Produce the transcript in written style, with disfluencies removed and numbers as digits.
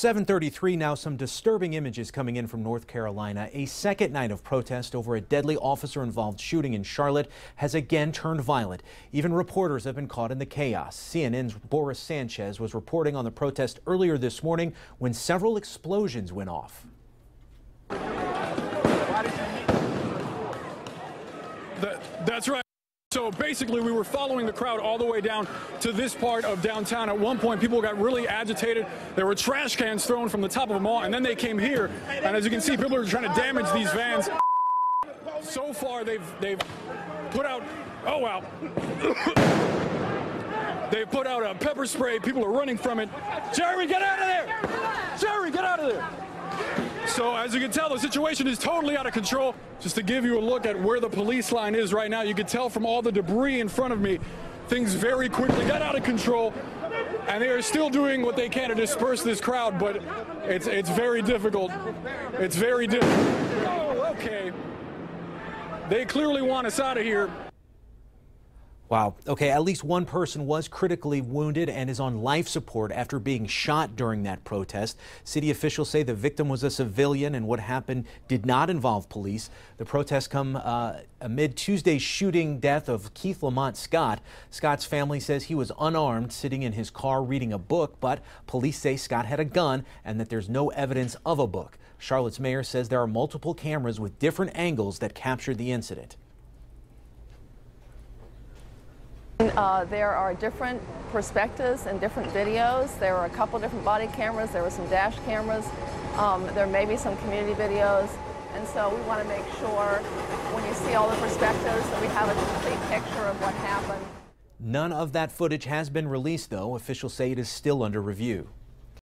7:33 now, some disturbing images coming in from North Carolina. A second night of protest over a deadly officer-involved shooting in Charlotte has again turned violent. Even reporters have been caught in the chaos. CNN's Boris Sanchez was reporting on the protest earlier this morning when several explosions went off. That's right. So basically, we were following the crowd all the way down to this part of downtown. At one point, people got really agitated. There were trash cans thrown from the top of the mall, and then they came here. And as you can see, people are trying to damage these vans. So far, they've put out, oh wow, they've put out a pepper spray. People are running from it. Jerry, get out of there! Jerry, get out of there! So as you can tell, the situation is totally out of control. Just to give you a look at where the police line is right now, you can tell from all the debris in front of me, things very quickly got out of control, and they are still doing what they can to disperse this crowd, but it's very difficult. It's very difficult. Oh, okay. They clearly want us out of here. Wow. Okay, at least one person was critically wounded and is on life support after being shot during that protest. City officials say the victim was a civilian and what happened did not involve police. The protests come amid Tuesday's shooting death of Keith Lamont Scott. Scott's family says he was unarmed, sitting in his car reading a book, but police say Scott had a gun and that there's no evidence of a book. Charlotte's mayor says there are multiple cameras with different angles that captured the incident. There are different perspectives and different videos. There were a couple different body cameras. There were some dash cameras. There may be some community videos. And so we want to make sure when you see all the perspectives that we have a complete picture of what happened. None of that footage has been released, though. Officials say it is still under review.